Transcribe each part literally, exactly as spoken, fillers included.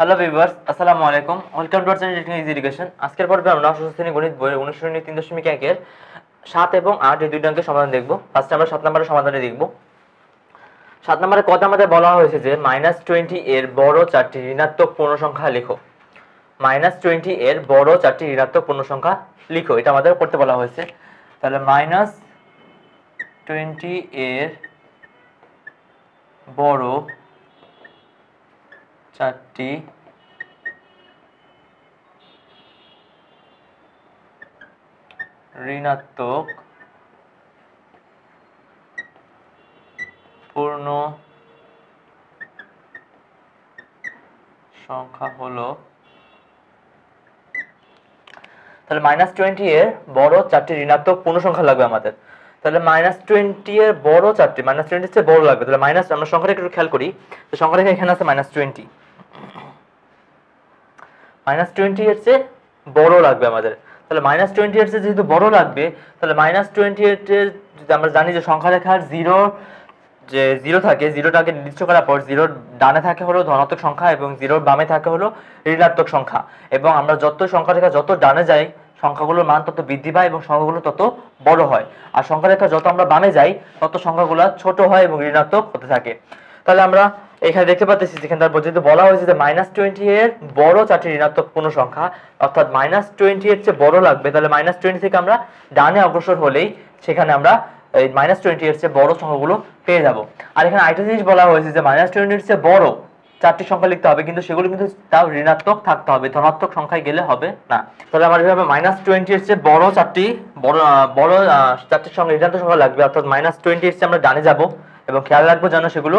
Hello viewers अस्सलामु अलैकुम welcome to our channel technique easy education. आजकल पर्वे আমরা ষষ্ঠ শ্রেণীর গণিত বইয়ের অনুশীলনী तीन दशमिक एक এর सात এবং आठ এই দুই অঙ্কের সমাধান দেখব। ফার্স্টে আমরা सात নম্বরের সমাধানটি দেখব। सात নম্বরে কথা আমাদের বলা হয়েছে যে माइनस बीस এর বড় চারটি ঋণাত্মক পূর্ণ সংখ্যা লেখো। माइनस बीस এর বড় চারটি ঋণাত্মক পূর্ণ সংখ্যা লিখো, এটা আমাদের করতে বলা হয়েছে। তাহলে माइनस बीस এর বড় চারটি ঋণাত্মক পূর্ণ সংখ্যা হলো, তাহলে माइनस बीस এর বড় চারটি ঋণাত্মক পূর্ণ সংখ্যা লাগবে আমাদের। তাহলে माइनस बीस এর বড় চারটি माइनस बीस এর চেয়ে বড় লাগবে। তাহলে মাইনাস আমরা সংখ্যাটা একটু খেয়াল করি, তো সংখ্যাটা এখানে আছে माइनस बीस, माइनस ट्वेंटी एट से बड़ लागे हमारे। तो माइनस ट्वेंटी एट से जेहतु बड़ो लागे तो माइनस ट्वेंटी एटर जो जानी जो संख्या रेखार जिरो जे जिरो थे जिरोटा के निर्दिष्ट करार पर जिरोर डाने थे हलो धनात्मक संख्या और जिरोर बामे थे हलो ऋणात्मक संख्या और हमें जो संख्या रेखा जो डाने जाए संख्यागुलोर मान तत बृद्धि पाए और संख्यागुलो तत बड़ है और संख्या रेखा जो बामे जाए तत संख्यागुलो छोटो है और ऋणात्मक होते थाके। তাহলে আমরা এখানে দেখতে পাচ্ছি যেখানে তার যেহেতু বলা হয়েছে যে মাইনাস টোয়েন্টি এর বড় চারটি ঋণাত্মক পূর্ণ সংখ্যা অর্থাৎ মাইনাস টোয়েন্টি এর চেয়ে বড় লাগবে, তাহলে মাইনাস টোয়েন্টি থেকে আমরা ডানে অগ্রসর হলেই সেখানে আমরা এই মাইনাস টোয়েন্টি এর চেয়ে বড় সংখ্যাগুলো পেয়ে যাব। আর এখানে আরেকটা জিনিস বলা হয়েছে যে মাইনাস টোয়েন্টি এর চেয়ে বড় চারটি সংখ্যা লিখতে হবে, কিন্তু সেগুলো কিন্তু তাও ঋণাত্মক থাকতে হবে, ধনাত্মক সংখ্যায় গেলে হবে না। তাহলে আমার এভাবে মাইনাস টোয়েন্টি এর চেয়ে বড় চারটি বড় বড় চারটির সঙ্গে ঋণাত্মক সংখ্যা লাগবে অর্থাৎ মাইনাস টোয়েন্টি এর চেয়ে আমরা ডানে যাব এবং খেয়াল রাখবো যেন সেগুলো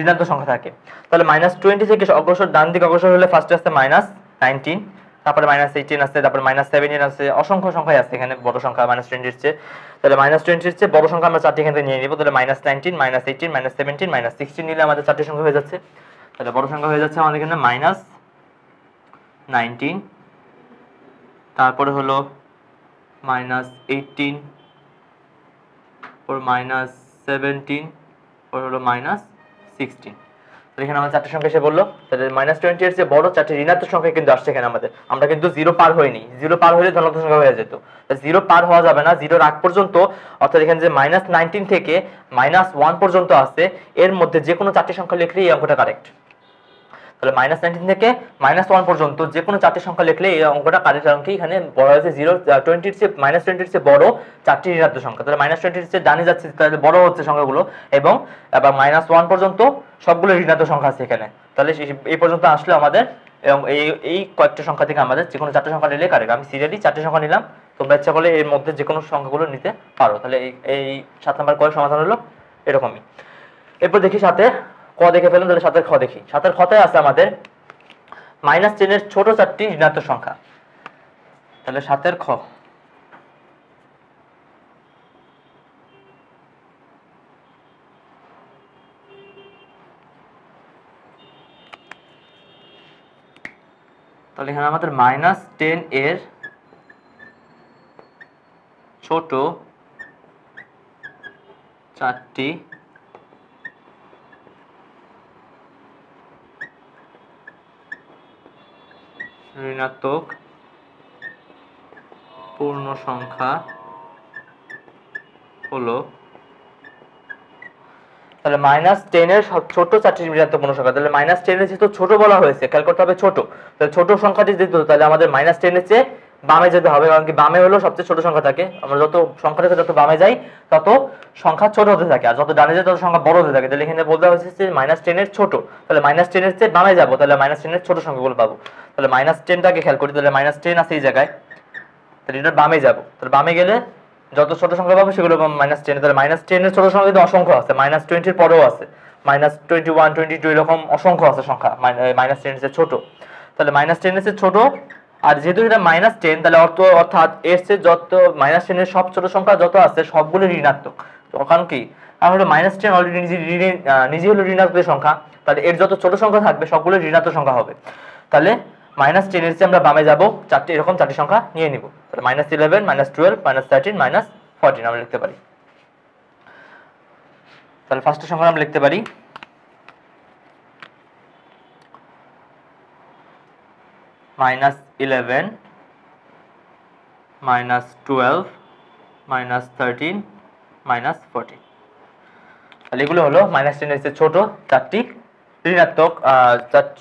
ঋণাত্মক সংখ্যা থাকে। তাহলে মাইনাস টোয়েন্টি থেকে অগ্রসর ডান দিকে অগ্রসর হলে ফার্স্টে আসছে মাইনাস নাইনটিন, তারপরে মাইনাস এইটিন আসছে, তারপরে মাইনাস সেভেন্টিন আসছে, অসংখ্য সংখ্যায় আসছে এখানে বড় সংখ্যা মাইনাস টোয়েন্টির চেয়ে। তাহলে মাইনাস টোয়েন্টির চেয়ে বড় সংখ্যা আমরা চারটি এখান থেকে নিয়ে নিব। তাহলে minus nineteen minus eighteen minus seventeen minus sixteen নিলে আমাদের চারটি সংখ্যা হয়ে যাচ্ছে। তাহলে বড় সংখ্যা হয়ে যাচ্ছে আমাদের এখানে মাইনাস নাইনটিন, তারপরে হলো মাইনাস এইটিন, তারপর মাইনাস সেভেন্টিন, তারপর হলো মাইনাস সিক্সটিন। তাহলে এখানে আমাদের চারটি সংখ্যা এসে বললো। তাহলে মাইনাস টোয়েন্টি এর চেয়ে বড় চারটি ঋণাত্মক সংখ্যা কিন্তু আসছে এখানে আমাদের, আমরা কিন্তু জিরো পার হইনি, জিরো পার হলে ধনাত্মক সংখ্যা হয়ে যেত, জিরো পার হওয়া যাবে না। জিরোর আগ পর্যন্ত অর্থাৎ এখানে যে মাইনাস নাইনটিন থেকে মাইনাস ওয়ান পর্যন্ত আসছে এর মধ্যে যে কোনো চারটি সংখ্যা লিখলে এই অঙ্কটা কারেক্ট। তাহলে মাইনাস নাইনটিন থেকে মাইনাস ওয়ান পর্যন্ত যে কোনো চারটি সংখ্যা লিখলে এই অঙ্কটা কারেক্ট, কারণ কি এখানে বড় হয়েছে জিরো টোয়েন্টির চেয়ে মাইনাস টোয়েন্টির চেয়ে বড় চারটি ঋণাত্মক সংখ্যা। তাহলে মাইনাস টোয়েন্টির চেয়ে ডানে যাচ্ছে, তাহলে বড় হচ্ছে সংখ্যাগুলো এবং আবার মাইনাস ওয়ান পর্যন্ত সবগুলো ঋণাত্মক সংখ্যা আছে এখানে। তাহলে এই পর্যন্ত আসলে আমাদের এবং এই এই কয়েকটা সংখ্যা থেকে আমাদের যে কোনো চারটি সংখ্যা নিলে কারেক্ট। আমি সিরিয়ালি চারটি সংখ্যা নিলাম, তোমরা ইচ্ছা করলে এর মধ্যে যে কোনো সংখ্যাগুলো নিতে পারো। তাহলে এই এই সাত নম্বর কয়ের সমাধান হলো এরকমই। এরপর দেখি সাথে খ দেখে ফেললাম, তাহলে সাতের খ দেখি। সাতের খতায় আছে আমাদের মাইনাস টেন এর ছোট চারটি ঋণাত্মক সংখ্যা। তাহলে সাতের খ তাহলে এখানে আমাদের মাইনাস টেন এর ছোট চারটি ঋণাত্মক পূর্ণ সংখ্যা হলো, তাহলে মাইনাস টেন এর ছোট চারটি ঋণাত্মক পূর্ণ সংখ্যা। তাহলে মাইনাস টেন এর যেহেতু ছোট বলা হয়েছে খেয়াল করতে হবে ছোট, তাহলে ছোট সংখ্যাটি যেহেতু তাহলে আমাদের মাইনাস টেন এর চেয়ে বামে যেতে হবে, কারণ কি বামে হলো সবচেয়ে ছোট সংখ্যা থাকে। আমরা যত সংখ্যা থেকে যত বামে যাই তত সংখ্যা ছোট হতে থাকে আর যত ডানে যায় তত সংখ্যা বড় হতে থাকে। তাহলে এখানে বলতে হয়েছে যে মাইনাস টেন এর ছোট, তাহলে মাইনাস টেন এর চেয়ে বামে যাবো তাহলে মাইনাস টেন এর ছোট সংখ্যাগুলো পাবো। তাহলে মাইনাস টেনটাকে খেয়াল করি, তাহলে মাইনাস টেন আছে এই জায়গায়, তাহলে এটা বামে যাবো, তাহলে বামে গেলে যত ছোট সংখ্যা পাবো সেগুলো মাইনাস টেন। তাহলে মাইনাস টেন এর ছোট সংখ্যা কিন্তু অসংখ্য আছে, মাইনাস টোয়েন্টির পরেও আছে, minus twenty one twenty two এরকম অসংখ্য আছে সংখ্যা মাইনাস টেন এর চেয়ে ছোট। তাহলে মাইনাস টেন এর চেয়ে ছোট আর যেহেতু এটা মাইনাস টেন তাহলে অর্থ অর্থাৎ এর চেয়ে যত মাইনাস টেন এর সব ছোট সংখ্যা যত আছে সবগুলো ঋণাত্মক, কারণ কি আর হলো মাইনাস টেন অলরেডি নিজে হলো ঋণাত্মক সংখ্যা, তাহলে এর যত ছোট সংখ্যা থাকবে সবগুলো ঋণাত্মক সংখ্যা হবে। তাহলে মাইনাস টেন এর চেয়ে আমরা বামে যাবো, চারটি এরকম চারটি সংখ্যা নিয়ে নিব। তাহলে minus eleven minus twelve minus thirteen minus fourteen আমরা লিখতে পারি। তাহলে ফার্স্টের সংখ্যা আমরা লিখতে পারি minus eleven minus twelve minus thirteen minus fourteen তাহলে এগুলো হলো মাইনাস টেন এর ছোট চারটি ঋণাত্মক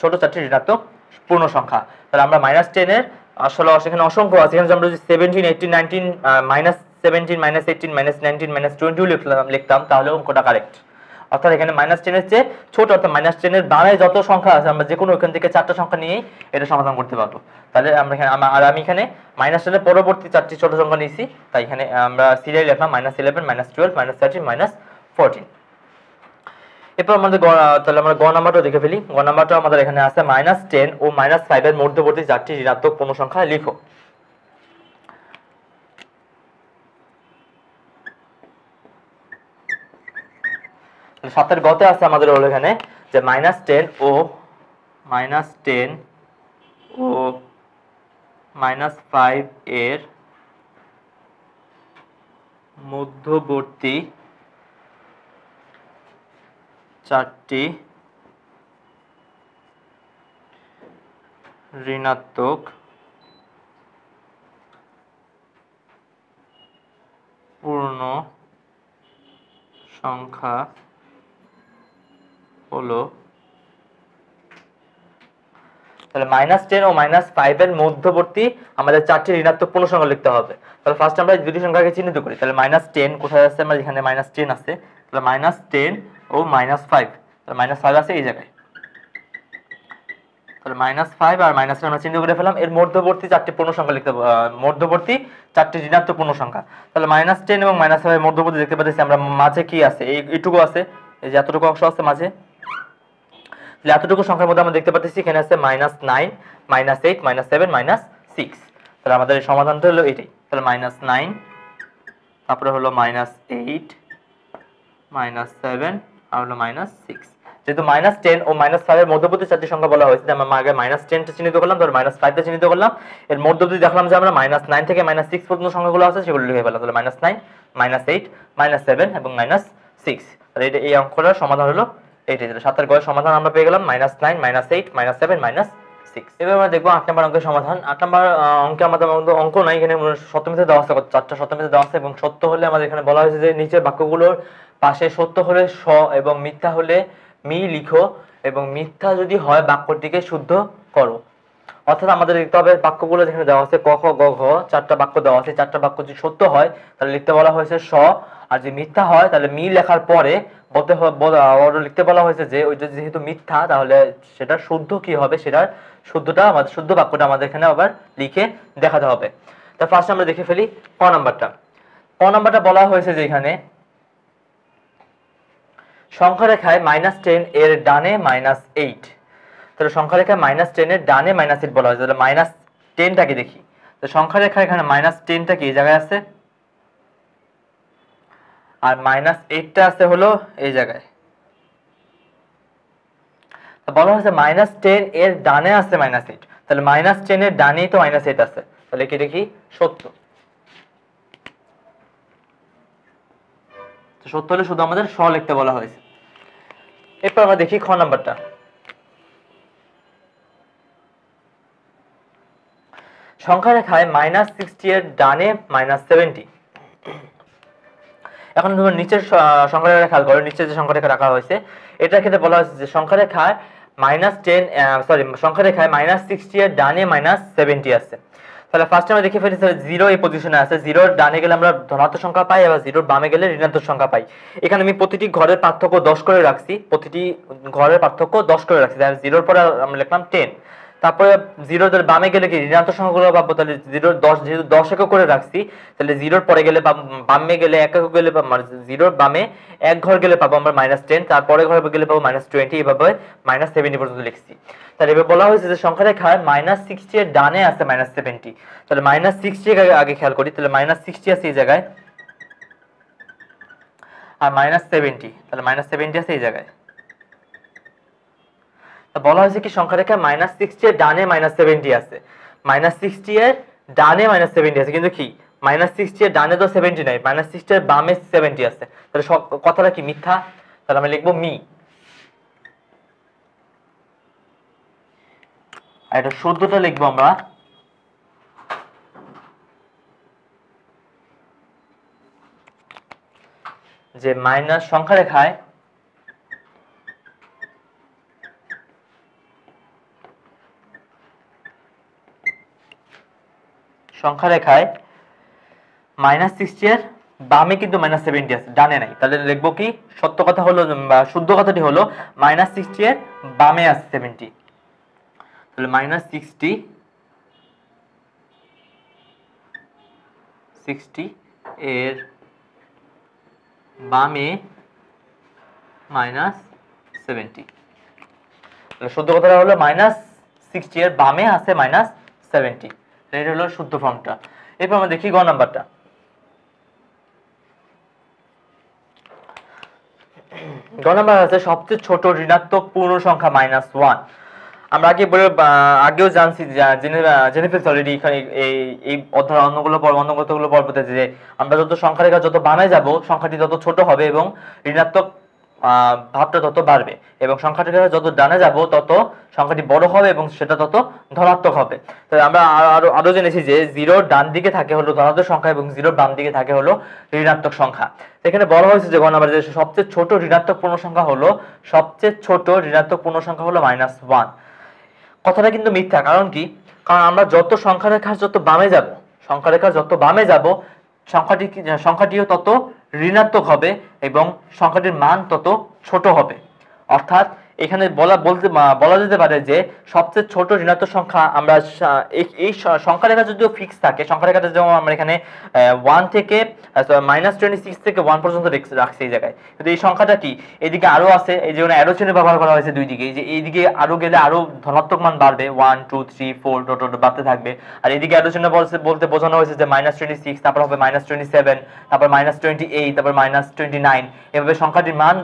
ছোট চারটি ঋণাত্মক পূর্ণ সংখ্যা। তাহলে আমরা মাইনাস টেন এর আসলে সেখানে অসংখ্য আছে, এখানে আমরা যদি seventeen eighteen nineteen minus seventeen minus eighteen minus nineteen minus twenty লিখলাম লিখতাম তাহলে অঙ্কটা কারেক্ট। অর্থাৎ এখানে মাইনাস টেন এর চেয়ে ছোট, অর্থাৎ মাইনাস টেন এর বামে যত সংখ্যা আছে আমরা যে কোনো ওখান থেকে চারটা সংখ্যা নিয়েই এটা সমাধান করতে পারবো। তাহলে আমরা এখানে আর আমি এখানে মাইনাস টেনের পরবর্তী চারটি ছোট সংখ্যা নিয়েছি, তাই এখানে আমরা সিরিয়াল লিখলাম minus eleven minus twelve minus thirteen minus fourteen. এরপর আমাদের তাহলে আমরা গ নাম্বারটা দেখে ফেলি। গ নাম্বারটা আমাদের এখানে আছে মাইনাস টেন ও মাইনাস ফাইভ এর মধ্যবর্তী চারটি ঋণাত্মক পূর্ণ সংখ্যা লিখো। সাতের গতে আছে আমাদের হলো এখানে যে মাইনাস টেন ও মাইনাস টেন ও মাইনাস ফাইভ এর মধ্যবর্তী চারটি ঋণাত্মক পূর্ণ সংখ্যা হলো। তাহলে মাইনাস টেন ও মাইনাস ফাইভ এর মধ্যবর্তী আমাদের চারটি ঋণাত্মক পূর্ণ সংখ্যা লিখতে হবে। তাহলে ফার্স্ট আমরা দুটি সংখ্যাকে চিহ্নিত করি। তাহলে মাইনাস টেন কোথায় আছে, আমরা এখানে মাইনাস টেন আছে, তাহলে মাইনাস টেন ও মাইনাস ফাইভ, তাহলে মাইনাস ফাইভ আছে এই জায়গায়, তাহলে মাইনাস ফাইভ আর মাইনাস টেন আমরা চিহ্নিত করে ফেলাম। এর মধ্যবর্তী চারটি পূর্ণ সংখ্যা লিখতে হবে, মধ্যবর্তী চারটি ঋণাত্মক পূর্ণ সংখ্যা। তাহলে মাইনাস টেন এবং মাইনাস ফাইভ এর মধ্যবর্তী দেখতে পাচ্ছি আমরা মাঝে কি আছে, এইটুকু আছে, এই যে এতটুকু অংশ আছে মাঝে, এতটুকু সংখ্যার মধ্যে আমরা দেখতে পাচ্ছি এখানে আছে minus nine minus eight minus seven minus six. তাহলে আমাদের এই সমাধানটা হলো এটাই। তাহলে মাইনাস নাইন, তারপরে হলো মাইনাস এইট মাইনাস সেভেন আর হলো মাইনাস সিক্স। যেহেতু মাইনাস টেন ও মাইনাস ফাইভ এর মধ্যবর্তী চারটি সংখ্যা বলা হয়েছে, আমরা আগে মাইনাস টেনটা চিহ্নিত করলাম, ধর মাইনাস ফাইভটা চিহ্নিত করলাম, এর মধ্যবর্তী দেখলাম যে আমরা মাইনাস নাইন থেকে মাইনাস সিক্স পর্যন্ত সংখ্যাগুলো আছে সেগুলো লিখে পেলাম। তাহলে minus nine minus eight minus seven এবং মাইনাস সিক্স। তাহলে এটা এই অঙ্কটার সমাধান হলো এইটাই। তাহলে সাতের গয়ের সমাধান আমরা পেয়ে গেলাম minus nine minus eight minus seven minus six. এবার আমরা দেখবো আট নম্বর অঙ্কের সমাধান। আট নম্বর অঙ্কে আমাদের অঙ্ক নাই, এখানে সত্য মিথ্যা দেওয়া আছে, চারটা সত্য মিথ্যা দেওয়া আছে, এবং সত্য হলে আমাদের এখানে বলা হয়েছে যে নিচের বাক্যগুলোর পাশে সত্য হলে স এবং মিথ্যা হলে মি লিখো এবং মিথ্যা যদি হয় বাক্যটিকে শুদ্ধ করো। অর্থাৎ আমাদের লিখতে হবে বাক্যগুলো যেখানে দেওয়া আছে ক খ গ ঘ, চারটা বাক্য দেওয়া আছে, চারটা বাক্য যদি সত্য হয় তাহলে লিখতে বলা হয়েছে স, আর যদি মিথ্যা হয় তাহলে মি লেখার পরে বলতে লিখতে বলা হয়েছে যে ওইটা যেহেতু মিথ্যা তাহলে সেটা শুদ্ধ কি হবে, সেটার শুদ্ধটা আমাদের শুদ্ধ বাক্যটা আমাদের এখানে আবার লিখে দেখাতে হবে। তা ফার্স্ট আমরা দেখে ফেলি ক নাম্বারটা। ক নাম্বারটা বলা হয়েছে যে এখানে সংখ্যা রেখায় মাইনাস টেন এর ডানে মাইনাস এইট। তাহলে সংখ্যা রেখায় মাইনাস টেন এর ডানে মাইনাস এইট বলা হয়েছে। তাহলে মাইনাস টেনটাকে দেখি, তো সংখ্যা রেখায় এখানে মাইনাস টেনটা কি এই জায়গায় আছে আর মাইনাস এইটটা আছে হলো এই জায়গায়। বলা হয়েছে মাইনাস টেন এর ডানে আছে মাইনাস এইট, তাহলে মাইনাস টেন এর ডানেই তো মাইনাস এইট আছে, তাহলে কি দেখি সত্য। সত্য হলে শুধু আমাদের স লিখতে বলা হয়েছে। এরপর আমরা দেখি খ নাম্বারটা। সংখ্যা রেখায় মাইনাস সিক্সটি এর ডানে মাইনাস সেভেন্টি। এখন নিচের সংখ্যা রেখা খেয়াল করো, নিচের যে সংখ্যা রেখা রাখা হয়েছে এটার ক্ষেত্রে বলা হয়েছে যে সংখ্যা রেখায় মাইনাস টেন সরি সংখ্যা রেখায় মাইনাস সিক্সটি এর ডানে মাইনাস সেভেন্টি আছে। তাহলে ফার্স্টে আমরা দেখে ফেলি জিরো এই পজিশনে আছে, জিরোর ডানে গেলে আমরা ধনাত্মক সংখ্যা পাই, আবার জিরোর বামে গেলে ঋণাত্মক সংখ্যা পাই। এখানে আমি প্রতিটি ঘরের পার্থক্য দশ করে রাখছি, প্রতিটি ঘরের পার্থক্য দশ করে রাখছি, তাহলে জিরোর পরে আমরা লিখলাম টেন, তারপরে জিরোর বামে গেলে কি ঋণাত্মক সংখ্যাগুলো পাবো, তাহলে জিরোর দশ যেহেতু দশ একক করে রাখছি তাহলে জিরোর পরে গেলে বামে গেলে এক একক গেলে জিরোর বামে এক ঘর গেলে পাবো আমরা মাইনাস টেন, তারপরে ঘরে গেলে পাবো মাইনাস টোয়েন্টি, এভাবে মাইনাস সেভেন্টি পর্যন্ত লিখছি। তাহলে এবার বলা হয়েছে যে সংখ্যা রেখার মাইনাস সিক্সটি এর ডানে আছে মাইনাস সেভেন্টি। তাহলে মাইনাস সিক্সটি আগে খেয়াল করি, তাহলে মাইনাস সিক্সটি আছে এই জায়গায় আর মাইনাস সেভেন্টি, তাহলে মাইনাস সেভেন্টি আছে এই জায়গায়। বলা হয়েছে কি সংখ্যা রেখায় মাইনাস সিক্সটি এর ডানে মাইনাস সেভেন্টি আছে, মাইনাস সিক্সটি এর ডানে মাইনাস সেভেন্টি আছে, কিন্তু কি মাইনাস সিক্সটি এর ডানে তো সেভেন্টি নাই, মাইনাস সিক্সটি এর বামে সেভেন্টি আছে, তাহলে সব কথাটা কি মিথ্যা। তাহলে আমি লিখবো মি, এটা চৌদ্দটা লিখবো আমরা যে মাইনাস সংখ্যা রেখায় সংখ্যা রেখায় মাইনাস সিক্সটি এর বামে কিন্তু মাইনাস সেভেন্টি আছে, ডানে নাই। তাহলে লিখবো কি, সত্য কথা হলো, শুদ্ধ কথাটি হলো মাইনাস সিক্সটি এর বামে আছে সেভেন্টি, তাহলে মাইনাস সিক্সটি সিক্সটি এর বামে মাইনাস সেভেন্টি। তাহলে শুদ্ধ কথাটা হলো মাইনাস সিক্সটি এর বামে আছে মাইনাস সেভেন্টি, এটা হলো শুদ্ধ ফর্মটা। এরপর আমরা দেখি গ নাম্বারটা, গ নাম্বার আছে সবচেয়ে ছোট ঋণাত্মক পূর্ণ সংখ্যা মাইনাস ওয়ান। আমরা আগে বলে আগেও জানছি, জেনে ফেলছি অলরেডি এখানে এই অধ্যায় অন্যগুলো অন্যগুলো পর্বতে যে আমরা যত সংখ্যা রেখা যত বানায় যাব সংখ্যাটি তত ছোট হবে এবং ঋণাত্মক ভাবটা তত বাড়বে, এবং সংখ্যাটি যত ডানে যাব তত সংখ্যাটি বড় হবে এবং সেটা তত ধনাত্মক হবে। তাহলে আমরা আরো আরো জেনেছি যে জিরো ডান দিকে থাকে হলো ধনাত্মক সংখ্যা এবং জিরো বাম দিকে থাকে হলো ঋণাত্মক সংখ্যা। এখানে বলা হয়েছে যে গ নাম্বার যে সবচেয়ে ছোট ঋণাত্মক পূর্ণ সংখ্যা হলো সবচেয়ে ছোট ঋণাত্মক পূর্ণ সংখ্যা হলো মাইনাস ওয়ান। কথাটা কিন্তু মিথ্যা, কারণ কি, কারণ আমরা যত সংখ্যা রেখার যত বামে যাব সংখ্যা রেখার যত বামে যাব সংখ্যাটি সংখ্যাটিও তত ঋণাত্মক হবে এবং সংখ্যাটির মান তত ছোট হবে। অর্থাৎ এখানে বলা বলতে বলা যেতে পারে যে সবচেয়ে ছোট ঋণাত্মক সংখ্যা আমরা এই সংখ্যা রেখা যদিও ফিক্স থাকে, সংখ্যা রেখাটা যেমন আমরা এখানে ওয়ান থেকে মাইনাস টোয়েন্টি সিক্স থেকে ওয়ান পর্যন্ত রাখছি এই জায়গায়, কিন্তু এই সংখ্যাটা কি এদিকে আরও আছে, এই যেমন অ্যারো চিহ্ন ব্যবহার করা হয়েছে দুই দিকে, যে এইদিকে আরও গেলে আরও ধনাত্মক মান বাড়বে, ওয়ান টু থ্রি ফোর টোটো বাড়তে থাকবে। আর এদিকে অ্যারো চিহ্ন বলতে বোঝানো হয়েছে যে মাইনাস টোয়েন্টি সিক্স তারপর হবে মাইনাস টোয়েন্টি সেভেন তারপর মাইনাস টোয়েন্টি এইট তারপর মাইনাস টোয়েন্টি নাইন, এভাবে সংখ্যাটির মান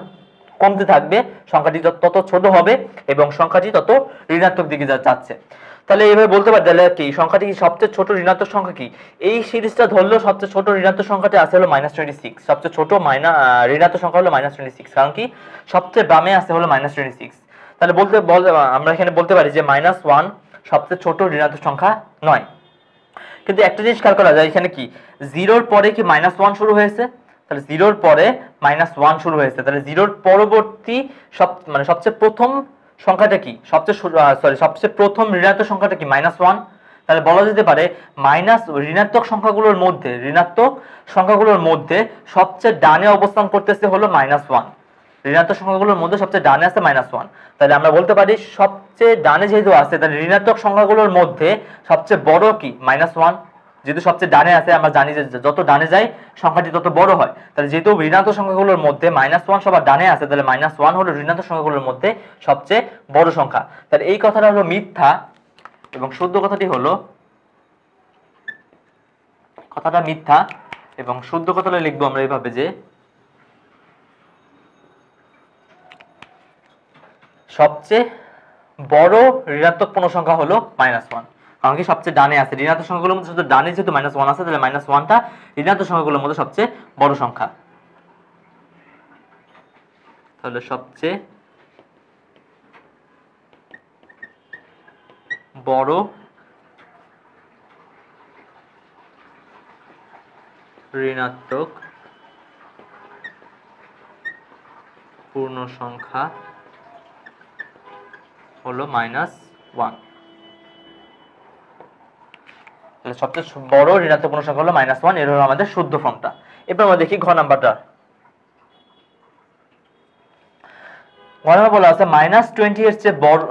কমতে থাকবে, সংখ্যাটি তত ছোট হবে এবং সংখ্যাটি তত ঋণাত্মক দিকে যাচ্ছে। তাহলে এইভাবে বলতে পারি তাহলে কি সংখ্যাটি সবচেয়ে ছোট ঋণাত্মক সংখ্যা কি, এই সিরিজটা ধরলেও সবচেয়ে ছোট ঋণাত্মক সংখ্যাটি আছে হলো মাইনাস টোয়েন্টি সিক্স, সবচেয়ে ছোট মাইনা ঋণাত্মক সংখ্যা হলো মাইনাস টোয়েন্টি সিক্স, কারণ কি সবচেয়ে বামে আছে হলো মাইনাস টোয়েন্টি সিক্স। তাহলে বলতে আমরা এখানে বলতে পারি যে মাইনাস ওয়ান সবচেয়ে ছোট ঋণাত্মক সংখ্যা নয়। কিন্তু একটা জিনিস খেয়াল করা যায়, এখানে কি জিরোর পরে কি মাইনাস ওয়ান শুরু হয়েছে, তাহলে জিরোর পরে মাইনাস ওয়ান শুরু হয়েছে, তাহলে জিরোর পরবর্তী সব মানে সবচেয়ে প্রথম সংখ্যাটা কি সবচেয়ে সরি সবচেয়ে প্রথম ঋণাত্মক সংখ্যাটা কি মাইনাস ওয়ান। তাহলে বলা যেতে পারে মাইনাস ঋণাত্মক সংখ্যাগুলোর মধ্যে ঋণাত্মক সংখ্যাগুলোর মধ্যে সবচেয়ে ডানে অবস্থান করতেছে হলো মাইনাস ওয়ান, ঋণাত্মক সংখ্যাগুলোর মধ্যে সবচেয়ে ডানে আছে মাইনাস ওয়ান। তাহলে আমরা বলতে পারি সবচেয়ে ডানে যেহেতু আছে তাহলে ঋণাত্মক সংখ্যাগুলোর মধ্যে সবচেয়ে বড় কি মাইনাস ওয়ান, যেহেতু সবচেয়ে ডানে আছে আমরা জানি যে যত ডানে যায় সংখ্যাটি তত বড় হয়, তাহলে যেহেতু ঋণাত্মক সংখ্যাগুলোর মধ্যে মাইনাস ওয়ান সবার ডানে আছে তাহলে মাইনাস ওয়ান হলো ঋণাত্মক সংখ্যাগুলোর মধ্যে সবচেয়ে বড় সংখ্যা। তাহলে এই কথাটা হলো মিথ্যা এবং শুদ্ধ কথাটি হলো, কথাটা মিথ্যা এবং শুদ্ধ কথাটা লিখবো আমরা এইভাবে যে সবচেয়ে বড় ঋণাত্মক পূর্ণ সংখ্যা হলো মাইনাস ওয়ান, কারণ কি সবচেয়ে ডানে আছে ঋণাত্মক সংখ্যাগুলোর মধ্যে শুধু ডানে যেহেতু মাইনাস ওয়ান আছে তাহলে মাইনাস ওয়ানটা ঋণাত্মক সংখ্যাগুলোর মধ্যে সবচেয়ে বড় সংখ্যা। তাহলে সবচেয়ে বড় ঋণাত্মক পূর্ণ সংখ্যা হলো মাইনাস ওয়ান। তাহলে সবচেয়ে বড় ঋণাত্মক পূর্ণ সংখ্যা হলো মাইনাস ওয়ান, এর হলো আমাদের শুদ্ধ ফর্মটা। এরপর আমরা দেখি ঘ নাম্বারটা, ঘ নাম্বার বলা আছে মাইনাস টোয়েন্টি এর চেয়ে বড়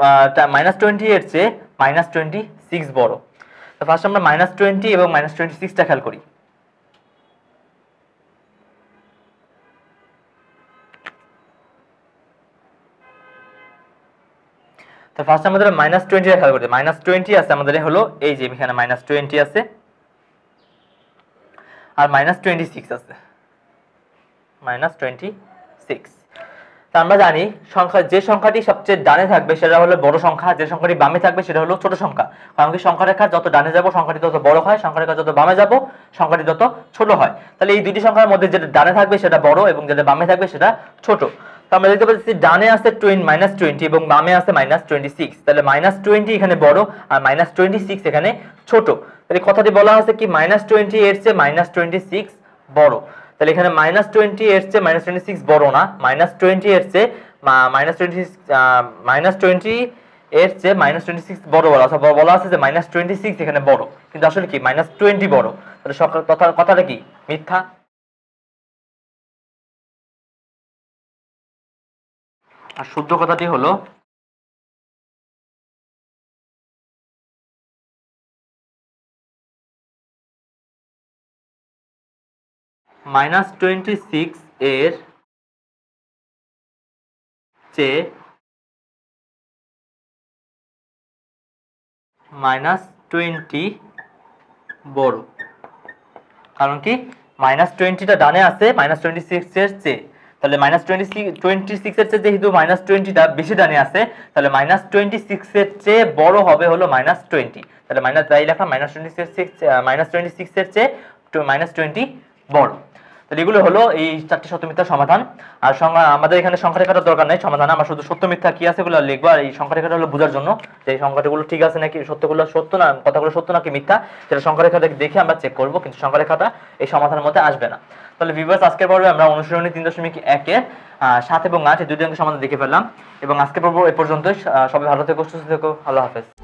মাইনাস টোয়েন্টি এর চেয়ে মাইনাস টোয়েন্টি সিক্স বড়। তো ফার্স্ট আমরা মাইনাস টোয়েন্টি এবং মাইনাস টোয়েন্টি সিক্সটা খেয়াল করি, তো ফার্স্ট আমাদের মাইনাস টোয়েন্টি খেয়াল করতে মাইনাস টোয়েন্টি আছে আমাদের হলো এই যে এখানে মাইনাস টোয়েন্টি আছে আর মাইনাস টোয়েন্টি সিক্স আছে মাইনাস টোয়েন্টি সিক্স। তা আমরা জানি সংখ্যা যে সংখ্যাটি সবচেয়ে ডানে থাকবে সেটা হলো বড় সংখ্যা, যে সংখ্যাটি বামে থাকবে সেটা হলো ছোট সংখ্যা, কারণ কি সংখ্যা রেখা যত ডানে যাব সংখ্যাটি তত বড় হয়, সংখ্যা রেখা যত বামে যাব সংখ্যাটি তত ছোট হয়। তাহলে এই দুটি সংখ্যার মধ্যে যেটা ডানে থাকবে সেটা বড় এবং যেটা বামে থাকবে সেটা ছোট। तो हमें देखते पाচ্ছি ডানে আছে माइनस ट्वेंटी এবং বামে আছে माइनस ट्वेंटी सिक्स তাহলে माइनस ट्वेंटी এখানে বড় আর माइनस ट्वेंटी सिक्स এখানে ছোট তাহলে কথাটি বলা আছে কি माइनस ट्वेंटी এর চেয়ে माइनस ट्वेंटी सिक्स বড় তাহলে এখানে माइनस ट्वेंटी এর চেয়ে माइनस ट्वेंटी सिक्स বড় না माइनस ट्वेंटी এর চেয়ে माइनस ट्वेंटी এর চেয়ে माइनस ट्वेंटी सिक्स বড় বলা আছে বলা আছে যে माइनस ट्वेंटी सिक्स এখানে বড় কিন্তু আসলে কি माइनस ट्वेंटी বড় তাহলে সকল কথা কথাটা কি মিথ্যা আর শুদ্ধ কথাটি হলো माइनस ट्वेंटी सिक्स এর চেয়ে माइनस ट्वेंटी বড় কারণ কি माइनस ट्वेंटी টা ডানে আছে माइनस ट्वेंटी सिक्स এর চেয়ে তাহলে माइनस ट्वेंटी सिक्स এর চেয়ে যেহেতু माइनस ट्वेंटी টা বেশি ডানে আছে তাহলে माइनस ट्वेंटी सिक्स এর চেয়ে বড় হবে হলো माइनस ट्वेंटी তাহলে माइनस তাই লেখা माइनस ट्वेंटी सिक्स এর চেয়ে টু माइनस ट्वेंटी বড় তাহলে এগুলো হলো এই চারটি সত্য মিথ্যা সমাধান আর আমাদের এখানে সংখ্যা রেখাটার দরকার নাই সমাধান আমরা শুধু সত্য মিথ্যা কি আছে এগুলো লিখব আর এই সংখ্যা রেখাটা হলো বোঝার জন্য যে এই সংখ্যাগুলো ঠিক আছে নাকি সত্যগুলো সত্য না কথাগুলো সত্য নাকি মিথ্যা সেটা সংখ্যা রেখাটা দেখে আমরা চেক করব কিন্তু সংখ্যা রেখাটা এই সমাধানের মধ্যে আসবে না তাহলে ভিউয়ার্স আজকের পর্বে আমরা অনুশীলনী তিন দশমিক এক এর সাত এবং আট এই দুটি অঙ্কের সমাধান দেখে ফেললাম এবং আজকের পর্ব এই পর্যন্তই সবাই ভালো থেকো সুস্থ থেকো আল্লাহ হাফেজ।